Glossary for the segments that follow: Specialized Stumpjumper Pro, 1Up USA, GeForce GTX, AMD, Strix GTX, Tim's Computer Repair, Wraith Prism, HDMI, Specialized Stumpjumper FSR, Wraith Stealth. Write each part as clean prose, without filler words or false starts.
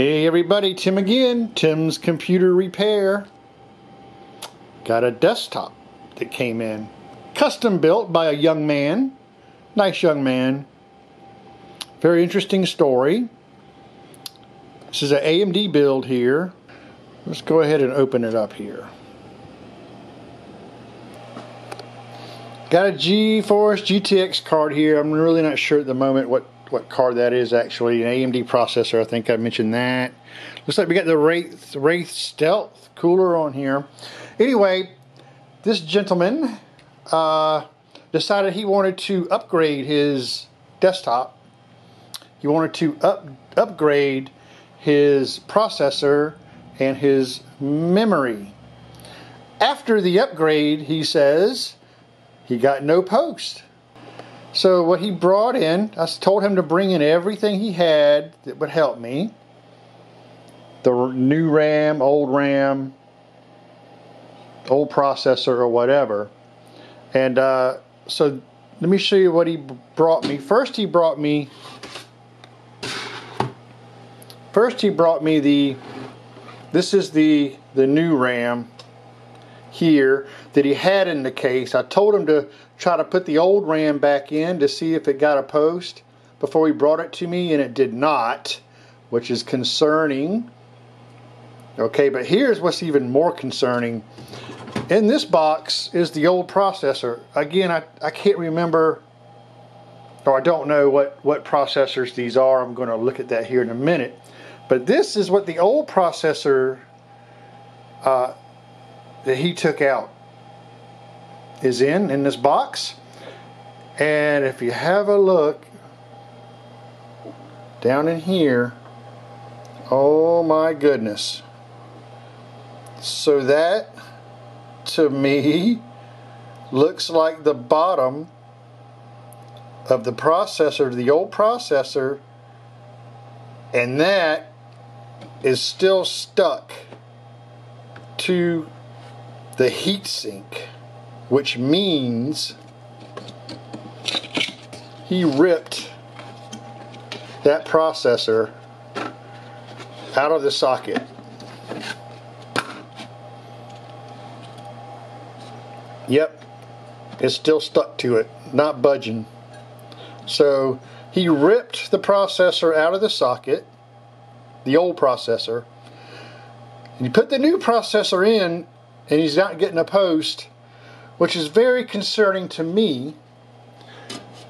Hey everybody, Tim again, Tim's Computer Repair. Got a desktop that came in, custom built by a young man, nice young man. Very interesting story. This is an AMD build here. Let's go ahead and open it up here. Got a GeForce GTX card here. I'm really not sure at the moment what card that is actually. An AMD processor, I think I mentioned that. Looks like we got the Wraith Stealth cooler on here. Anyway, this gentleman decided he wanted to upgrade his desktop. He wanted to upgrade his processor and his memory. After the upgrade, he says, he got no post. So what he brought in, I told him to bring in everything he had that would help me. The new RAM, old processor or whatever. And so let me show you what he brought me. First he brought me this is the new RAM here that he had in the case. I told him to try to put the old RAM back in to see if it got a post before he brought it to me, and it did not, which is concerning. Okay, but here's what's even more concerning. In this box is the old processor. Again, I can't remember, or I don't know what processors these are. I'm going to look at that here in a minute. But this is what the old processor that he took out is in this box. And if you have a look down in here, oh my goodness. So that to me looks like the bottom of the processor, the old processor, and that is still stuck to the heatsink, which means he ripped that processor out of the socket. Yep, it's still stuck to it, not budging. So he ripped the processor out of the socket, the old processor, and he put the new processor in, and he's not getting a post, which is very concerning to me,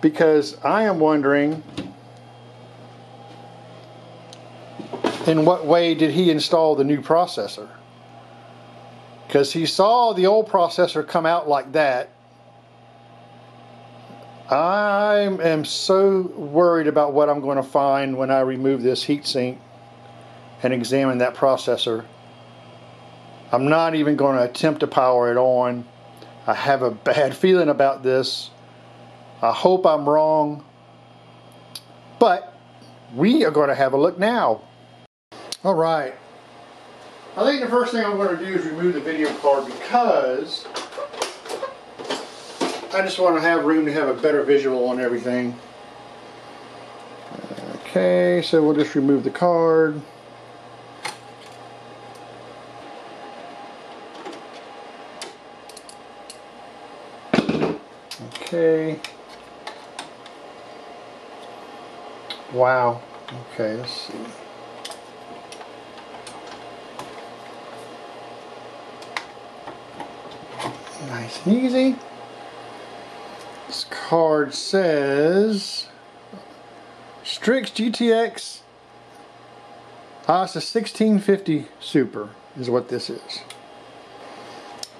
because I am wondering in what way did he install the new processor, because he saw the old processor come out like that. I am so worried about what I'm going to find when I remove this heatsink and examine that processor. I'm not even going to attempt to power it on. I have a bad feeling about this. I hope I'm wrong. But we are going to have a look now. Alright. I think the first thing I'm going to do is remove the video card, because I just want to have room to have a better visual on everything. Okay, so we'll just remove the card. Okay. Wow. Okay, let's see. Nice and easy. This card says Strix GTX. Ah, it's a 1650 Super is what this is.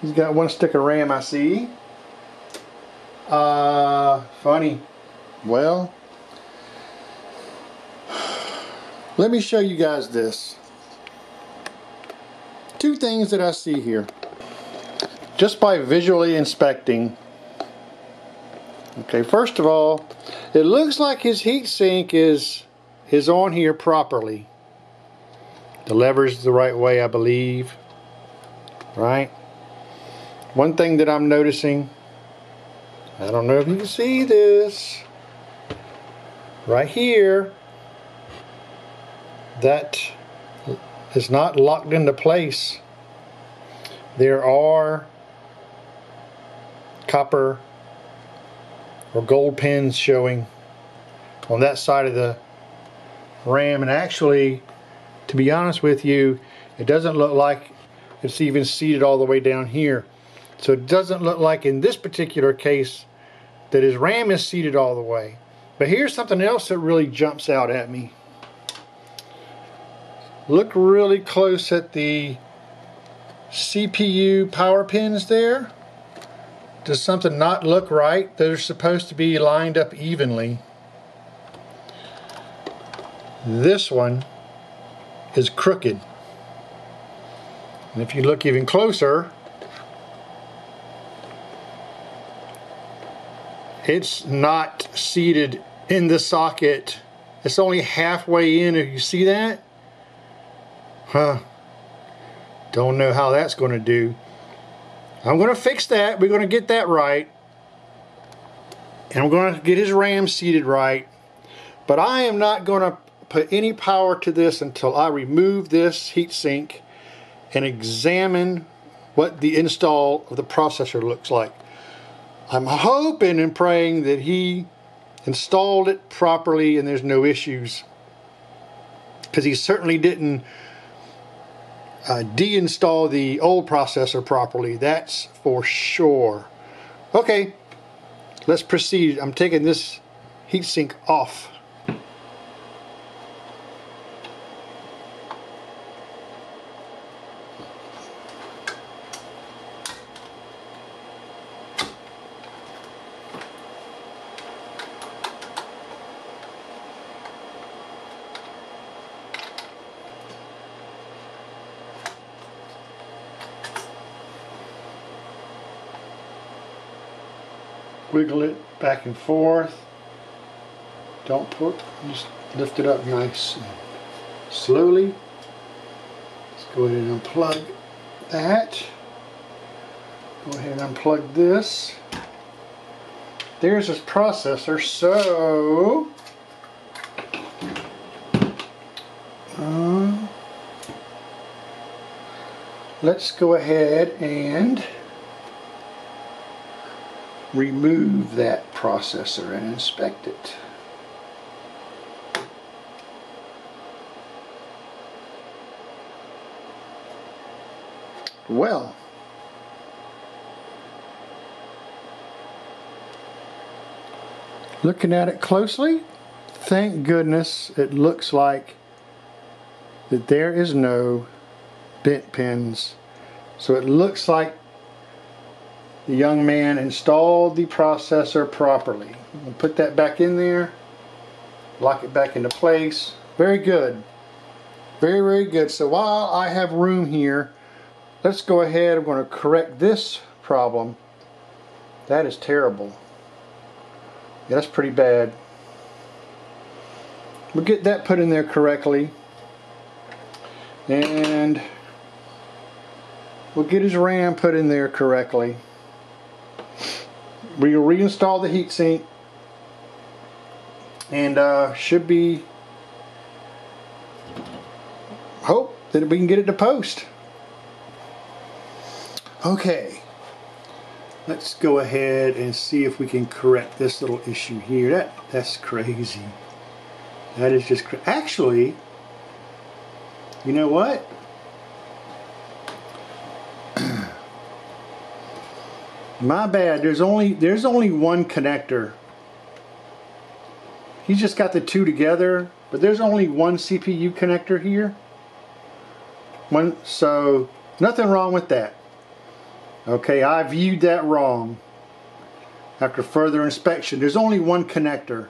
He's got one stick of RAM, I see. Funny. Well, let me show you guys this. Two things that I see here. Just by visually inspecting. Okay, first of all, it looks like his heatsink is on here properly. The lever's the right way, I believe. Right? One thing that I'm noticing, I don't know if you can see this, right here, that It's not locked into place. There are copper or gold pins showing on that side of the RAM, and actually, to be honest with you, it doesn't look like it's even seated all the way down here. So it doesn't look like in this particular case that his RAM is seated all the way. But here's something else that really jumps out at me. Look really close at the CPU power pins there. Does something not look right? They're supposed to be lined up evenly. This one is crooked. And if you look even closer, it's not seated in the socket. It's only halfway in. If you see that, don't know how that's going to do. I'm going to fix that. We're going to get that right, and I'm going to get his RAM seated right. But I am not going to put any power to this until I remove this heatsink and examine what the install of the processor looks like. I'm hoping and praying that he installed it properly and there's no issues, because he certainly didn't deinstall the old processor properly, that's for sure. Okay, let's proceed. I'm taking this heatsink off. Wiggle it back and forth. Don't put, just lift it up nice and slowly. Let's go ahead and unplug that. Go ahead and unplug this. There's his processor, so let's go ahead and remove that processor and inspect it. Well, looking at it closely, thank goodness it looks like that there is no bent pins. So it looks like the young man installed the processor properly. We'll put that back in there, lock it back into place. Very good. Very, very good. So while I have room here, let's go ahead. I'm going to correct this problem. That is terrible. Yeah, that's pretty bad. We'll get that put in there correctly. And we'll get his RAM put in there correctly. We'll reinstall the heatsink, and should be, hope that we can get it to post. Okay, let's go ahead and see if we can correct this little issue here. That's crazy. That is just actually, you know what? My bad. There's only one connector. He's just got the two together, but there's only one CPU connector here. So nothing wrong with that. Okay, I viewed that wrong. After further inspection, there's only one connector.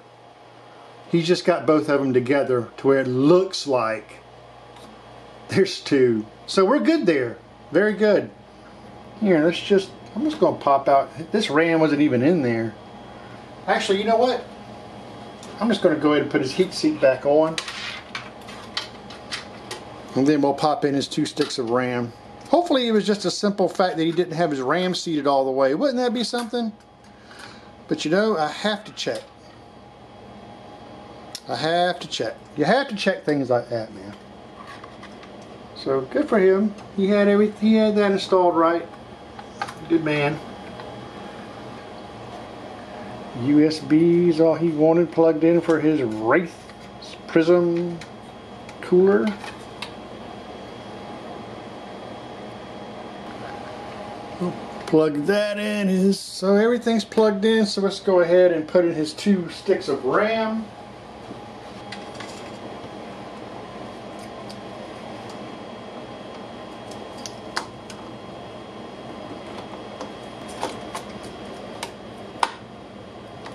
He's just got both of them together to where it looks like there's two. So we're good there. Very good. Here, let's just, I'm just going to pop out. This RAM wasn't even in there. Actually, you know what? I'm just going to go ahead and put his heatsink back on. And then we'll pop in his two sticks of RAM. Hopefully it was just a simple fact that he didn't have his RAM seated all the way. Wouldn't that be something? But you know, I have to check. I have to check. You have to check things like that, man. So good for him. He had everything. He had that installed right. Good man. USB is all he wanted plugged in for his Wraith Prism cooler. We'll plug that in. So everything's plugged in, so let's go ahead and put in his 2 sticks of RAM.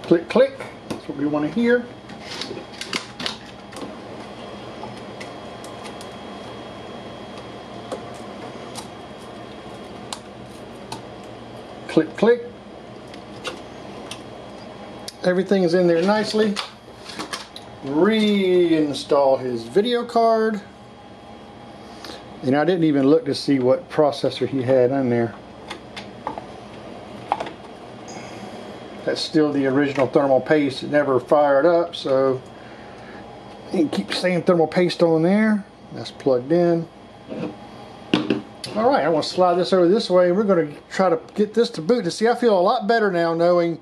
Click, click. That's what we want to hear. Click, click. Everything is in there nicely. Reinstall his video card. And I didn't even look to see what processor he had on there. That's still the original thermal paste. It never fired up, so you can keep the same thermal paste on there. That's plugged in. Alright, I want to slide this over this way. We're going to try to get this to boot. See, I feel a lot better now knowing,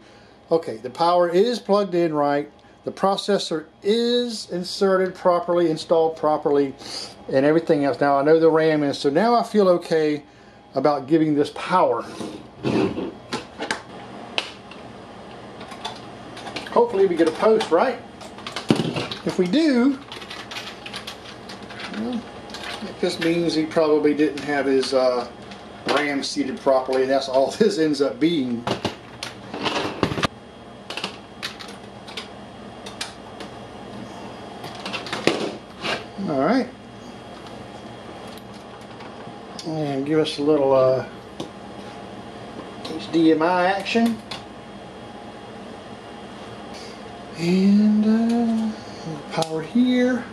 okay, the power is plugged in right, the processor is inserted properly, installed properly, and everything else. Now I know the RAM is, so now I feel okay about giving this power. Hopefully we get a post, right? If we do, well, this means he probably didn't have his RAM seated properly, and that's all this ends up being. Alright. And give us a little HDMI action. And power here.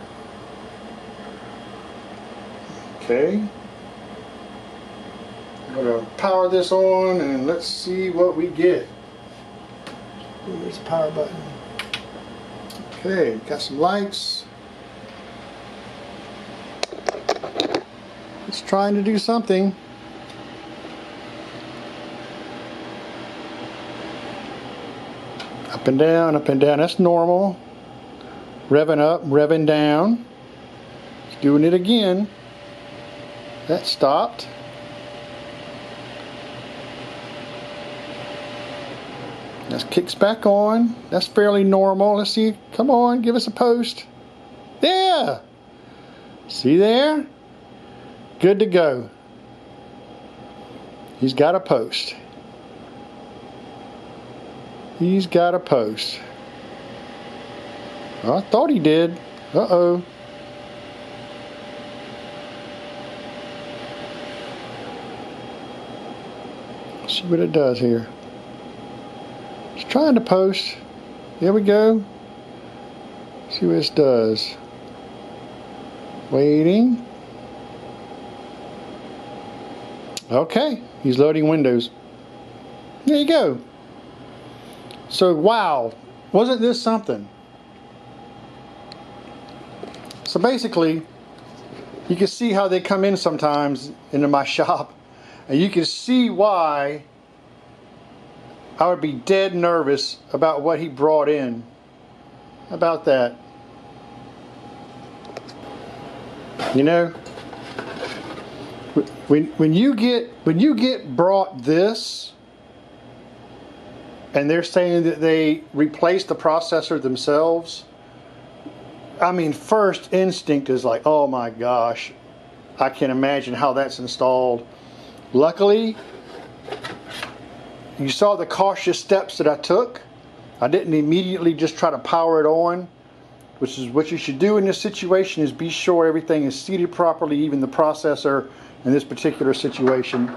Okay. I'm going to power this on and let's see what we get. There's the power button. Okay, got some lights. It's trying to do something. Up and down, up and down. That's normal. Revving up, revving down. It's doing it again. That stopped. That kicks back on. That's fairly normal. Let's see. Come on, give us a post. Yeah! See there? Good to go. He's got a post. He's got a post. I thought he did. Uh-oh. See what it does here. It's trying to post. There we go. See what this does. Waiting. Okay. He's loading Windows. There you go. So, wow, wasn't this something? So basically, you can see how they come in sometimes into my shop, and you can see why I would be dead nervous about what he brought in. How about that? You know, when you get brought this, and they're saying that they replaced the processor themselves. I mean, first instinct is like, oh my gosh, I can't imagine how that's installed. Luckily, you saw the cautious steps that I took. I didn't immediately just try to power it on, which is what you should do in this situation, is be sure everything is seated properly, even the processor in this particular situation.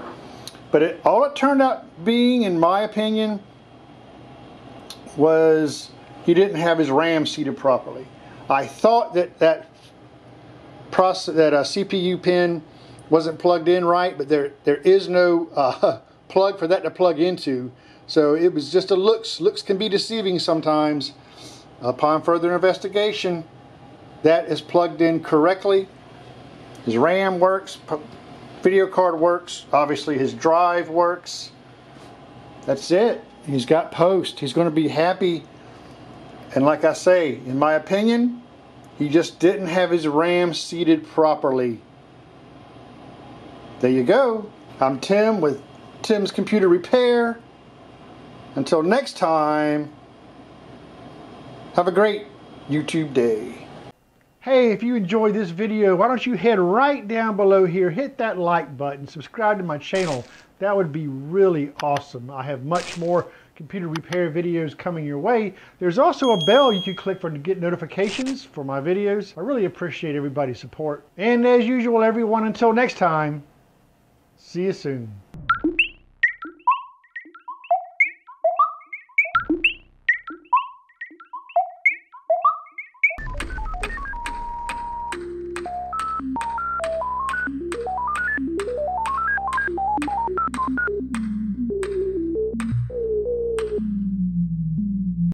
But all it turned out being, in my opinion, was he didn't have his RAM seated properly. I thought that CPU pin wasn't plugged in right, but there is no plug for that to plug into. So it was just a looks. Looks can be deceiving sometimes. Upon further investigation, that is plugged in correctly. His RAM works, video card works, obviously his drive works. That's it. He's got post. He's going to be happy. And like I say, in my opinion, he just didn't have his RAM seated properly. There you go. I'm Tim with Tim's Computer Repair. Until next time, have a great YouTube day. Hey, if you enjoyed this video, why don't you head right down below here, hit that like button, subscribe to my channel. That would be really awesome. I have much more computer repair videos coming your way. There's also a bell you can click for to get notifications for my videos. I really appreciate everybody's support. And as usual, everyone, until next time, see you soon.